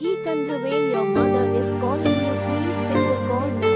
He Kandhavel, your mother is calling you. Please take the call.